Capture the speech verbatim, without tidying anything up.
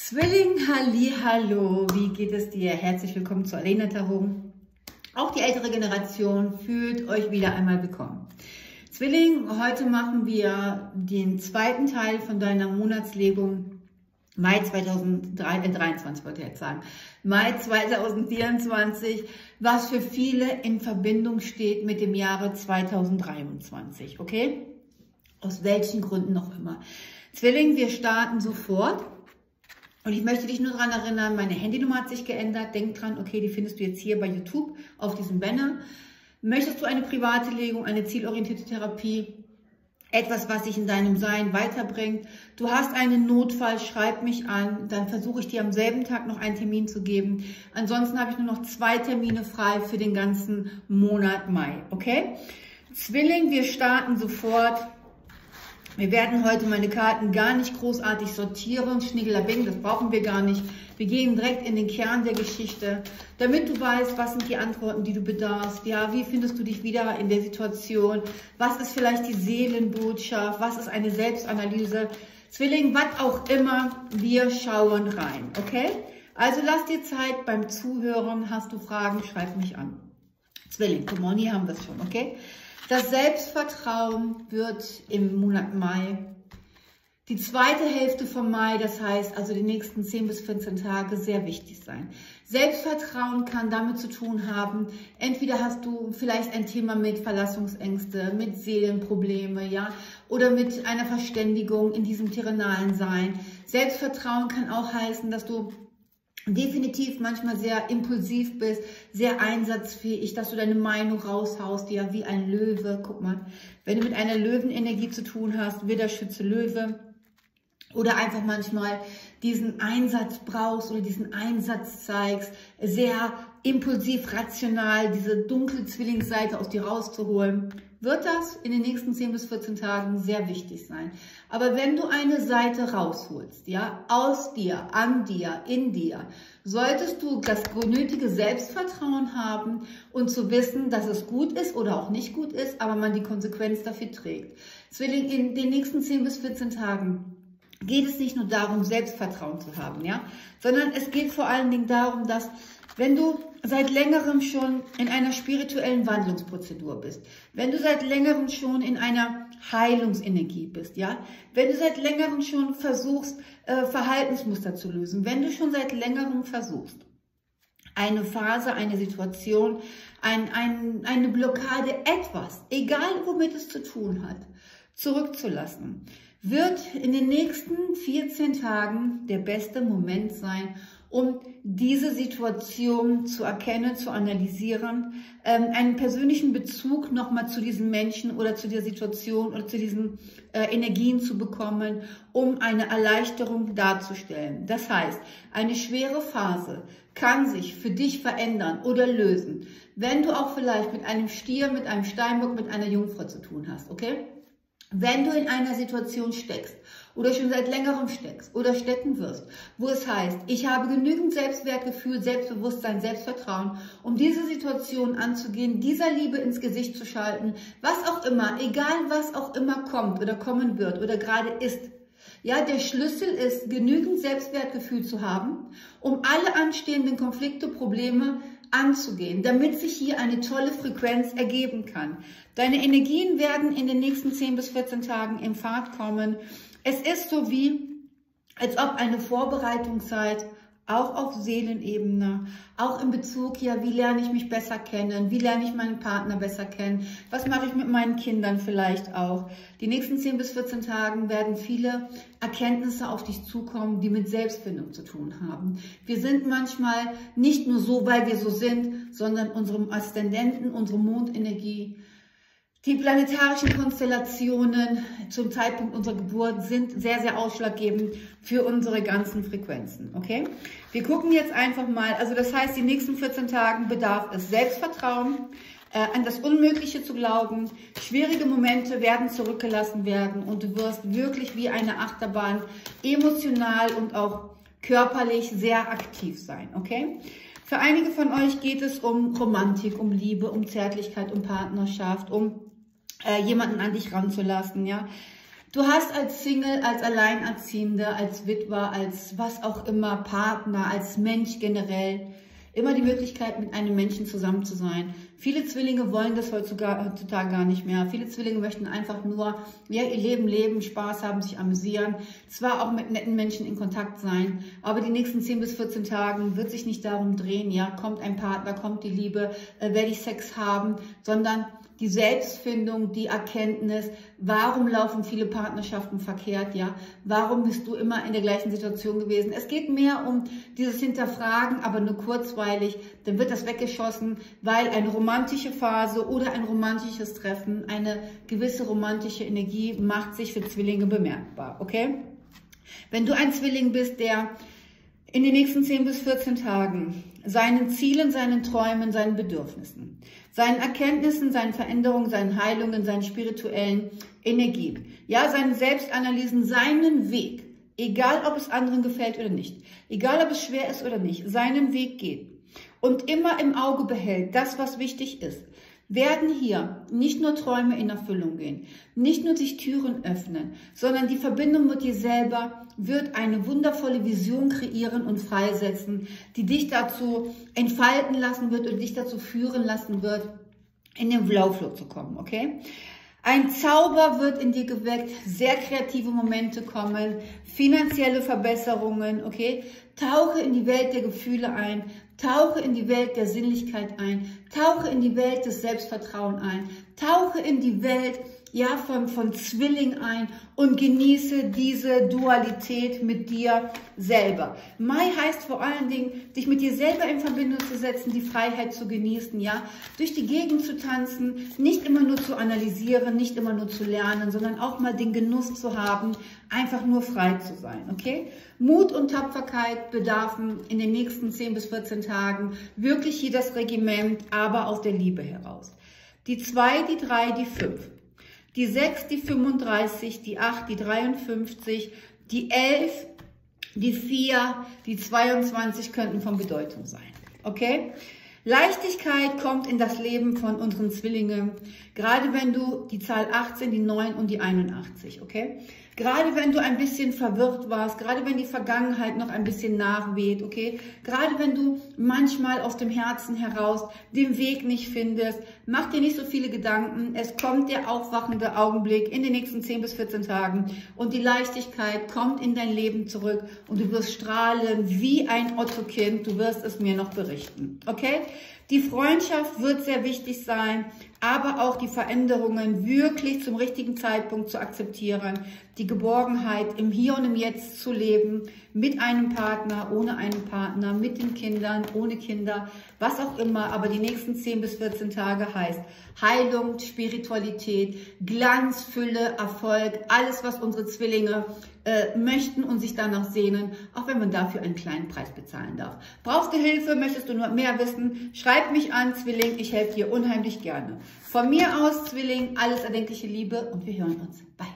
Zwilling, hallihallo, wie geht es dir? Herzlich willkommen zu Aleyna Tarot. Auch die ältere Generation fühlt euch wieder einmal willkommen. Zwilling, heute machen wir den zweiten Teil von deiner Monatslegung Mai zweitausenddreiundzwanzig, wollte ich jetzt sagen. Mai zweitausendvierundzwanzig, was für viele in Verbindung steht mit dem Jahre zweitausenddreiundzwanzig, okay? Aus welchen Gründen noch immer. Zwilling, wir starten sofort. Und ich möchte dich nur daran erinnern, meine Handynummer hat sich geändert. Denk dran, okay, die findest du jetzt hier bei YouTube auf diesem Banner. Möchtest du eine private Legung, eine zielorientierte Therapie, etwas, was dich in deinem Sein weiterbringt? Du hast einen Notfall, schreib mich an, dann versuche ich dir am selben Tag noch einen Termin zu geben. Ansonsten habe ich nur noch zwei Termine frei für den ganzen Monat Mai, okay? Zwilling, wir starten sofort. Wir werden heute meine Karten gar nicht großartig sortieren, schnigelabing, das brauchen wir gar nicht. Wir gehen direkt in den Kern der Geschichte, damit du weißt, was sind die Antworten, die du bedarfst. Ja, wie findest du dich wieder in der Situation? Was ist vielleicht die Seelenbotschaft? Was ist eine Selbstanalyse? Zwilling, was auch immer, wir schauen rein, okay? Also lass dir Zeit beim Zuhören. Hast du Fragen, schreib mich an. Zwilling, come on, hier haben wir es schon, okay? Das Selbstvertrauen wird im Monat Mai, die zweite Hälfte vom Mai, das heißt also die nächsten zehn bis vierzehn Tage, sehr wichtig sein. Selbstvertrauen kann damit zu tun haben, entweder hast du vielleicht ein Thema mit Verlassungsängste, mit Seelenprobleme, ja, oder mit einer Verständigung in diesem terrenalen Sein. Selbstvertrauen kann auch heißen, dass du definitiv manchmal sehr impulsiv bist, sehr einsatzfähig, dass du deine Meinung raushaust, ja, wie ein Löwe. Guck mal, wenn du mit einer Löwenenergie zu tun hast, Widder, Schütze, Löwe, oder einfach manchmal diesen Einsatz brauchst oder diesen Einsatz zeigst, sehr impulsiv, rational, diese dunkle Zwillingsseite aus dir rauszuholen, wird das in den nächsten zehn bis vierzehn Tagen sehr wichtig sein. Aber wenn du eine Seite rausholst, ja, aus dir, an dir, in dir, solltest du das nötige Selbstvertrauen haben und zu wissen, dass es gut ist oder auch nicht gut ist, aber man die Konsequenz dafür trägt. Zwilling, in den nächsten zehn bis vierzehn Tagen geht es nicht nur darum, Selbstvertrauen zu haben, ja, sondern es geht vor allen Dingen darum, dass wenn du seit längerem schon in einer spirituellen Wandlungsprozedur bist, wenn du seit längerem schon in einer Heilungsenergie bist, ja, wenn du seit längerem schon versuchst, äh, Verhaltensmuster zu lösen, wenn du schon seit längerem versuchst, eine Phase, eine Situation, ein, ein, eine Blockade, etwas, egal womit es zu tun hat, zurückzulassen, wird in den nächsten vierzehn Tagen der beste Moment sein, um diese Situation zu erkennen, zu analysieren, ähm, einen persönlichen Bezug nochmal zu diesem Menschen oder zu der Situation oder zu diesen äh, Energien zu bekommen, um eine Erleichterung darzustellen. Das heißt, eine schwere Phase kann sich für dich verändern oder lösen, wenn du auch vielleicht mit einem Stier, mit einem Steinbock, mit einer Jungfrau zu tun hast, okay? Wenn du in einer Situation steckst oder schon seit längerem steckst oder stecken wirst, wo es heißt, ich habe genügend Selbstwertgefühl, Selbstbewusstsein, Selbstvertrauen, um diese Situation anzugehen, dieser Liebe ins Gesicht zu schalten, was auch immer, egal was auch immer kommt oder kommen wird oder gerade ist. Ja, der Schlüssel ist, genügend Selbstwertgefühl zu haben, um alle anstehenden Konflikte, Probleme anzugehen, damit sich hier eine tolle Frequenz ergeben kann. Deine Energien werden in den nächsten zehn bis vierzehn Tagen in Fahrt kommen. Es ist so wie, als ob eine Vorbereitungszeit auch auf Seelenebene, auch in Bezug, ja, wie lerne ich mich besser kennen, wie lerne ich meinen Partner besser kennen, was mache ich mit meinen Kindern vielleicht auch. Die nächsten zehn bis vierzehn Tagen werden viele Erkenntnisse auf dich zukommen, die mit Selbstfindung zu tun haben. Wir sind manchmal nicht nur so, weil wir so sind, sondern unserem Aszendenten, unserer Mondenergie, die planetarischen Konstellationen zum Zeitpunkt unserer Geburt sind sehr, sehr ausschlaggebend für unsere ganzen Frequenzen, okay? Wir gucken jetzt einfach mal, also das heißt, die nächsten vierzehn Tagen bedarf es Selbstvertrauen, äh, an das Unmögliche zu glauben, schwierige Momente werden zurückgelassen werden und du wirst wirklich wie eine Achterbahn emotional und auch körperlich sehr aktiv sein, okay? Für einige von euch geht es um Romantik, um Liebe, um Zärtlichkeit, um Partnerschaft, um Äh, jemanden an dich ranzulassen, ja. Du hast als Single, als Alleinerziehende, als Witwer, als was auch immer, Partner, als Mensch generell immer die Möglichkeit, mit einem Menschen zusammen zu sein. Viele Zwillinge wollen das heutzutage gar nicht mehr. Viele Zwillinge möchten einfach nur ja, ihr Leben leben, Spaß haben, sich amüsieren, zwar auch mit netten Menschen in Kontakt sein, aber die nächsten zehn bis vierzehn Tagen wird sich nicht darum drehen, ja, kommt ein Partner, kommt die Liebe, äh, werde ich Sex haben, sondern die Selbstfindung, die Erkenntnis, warum laufen viele Partnerschaften verkehrt, ja? Warum bist du immer in der gleichen Situation gewesen? Es geht mehr um dieses Hinterfragen, aber nur kurzweilig. Dann wird das weggeschossen, weil eine romantische Phase oder ein romantisches Treffen, eine gewisse romantische Energie macht sich für Zwillinge bemerkbar, okay? Wenn du ein Zwilling bist, der in den nächsten zehn bis vierzehn Tagen seinen Zielen, seinen Träumen, seinen Bedürfnissen, seinen Erkenntnissen, seinen Veränderungen, seinen Heilungen, seinen spirituellen Energien, ja, seinen Selbstanalysen, seinen Weg, egal ob es anderen gefällt oder nicht, egal ob es schwer ist oder nicht, seinen Weg geht und immer im Auge behält, das, was wichtig ist, werden hier nicht nur Träume in Erfüllung gehen, nicht nur sich Türen öffnen, sondern die Verbindung mit dir selber wird eine wundervolle Vision kreieren und freisetzen, die dich dazu entfalten lassen wird und dich dazu führen lassen wird, in den Blauflug zu kommen, okay? Ein Zauber wird in dir geweckt, sehr kreative Momente kommen, finanzielle Verbesserungen, okay? Tauche in die Welt der Gefühle ein, tauche in die Welt der Sinnlichkeit ein, tauche in die Welt des Selbstvertrauens ein, tauche in die Welt ja, von, von Zwilling ein und genieße diese Dualität mit dir selber. Mai heißt vor allen Dingen, dich mit dir selber in Verbindung zu setzen, die Freiheit zu genießen, ja, durch die Gegend zu tanzen, nicht immer nur zu analysieren, nicht immer nur zu lernen, sondern auch mal den Genuss zu haben, einfach nur frei zu sein, okay? Mut und Tapferkeit bedarfen in den nächsten zehn bis vierzehn Tagen wirklich hier das Regiment, aber aus der Liebe heraus. Die zwei, die drei, die fünf. Die sechs, die fünfunddreißig, die acht, die dreiundfünfzig, die elf, die vier, die zweiundzwanzig könnten von Bedeutung sein. Okay? Leichtigkeit kommt in das Leben von unseren Zwillingen, gerade wenn du die Zahl achtzehn, die neun und die einundachtzig, okay? Gerade wenn du ein bisschen verwirrt warst, gerade wenn die Vergangenheit noch ein bisschen nachweht, okay? Gerade wenn du manchmal aus dem Herzen heraus den Weg nicht findest, mach dir nicht so viele Gedanken. Es kommt der aufwachende Augenblick in den nächsten zehn bis vierzehn Tagen und die Leichtigkeit kommt in dein Leben zurück und du wirst strahlen wie ein Otto-Kind. Du wirst es mir noch berichten, okay? Die Freundschaft wird sehr wichtig sein, aber auch die Veränderungen wirklich zum richtigen Zeitpunkt zu akzeptieren, die Geborgenheit im Hier und im Jetzt zu leben, mit einem Partner, ohne einen Partner, mit den Kindern, ohne Kinder, was auch immer. Aber die nächsten zehn bis vierzehn Tage heißt Heilung, Spiritualität, Glanz, Fülle, Erfolg, alles, was unsere Zwillinge äh, möchten und sich danach sehnen, auch wenn man dafür einen kleinen Preis bezahlen darf. Brauchst du Hilfe? Möchtest du nur mehr wissen? Schreib Schreib mich an, Zwilling, ich helfe dir unheimlich gerne. Von mir aus, Zwilling, alles erdenkliche Liebe und wir hören uns. Bye.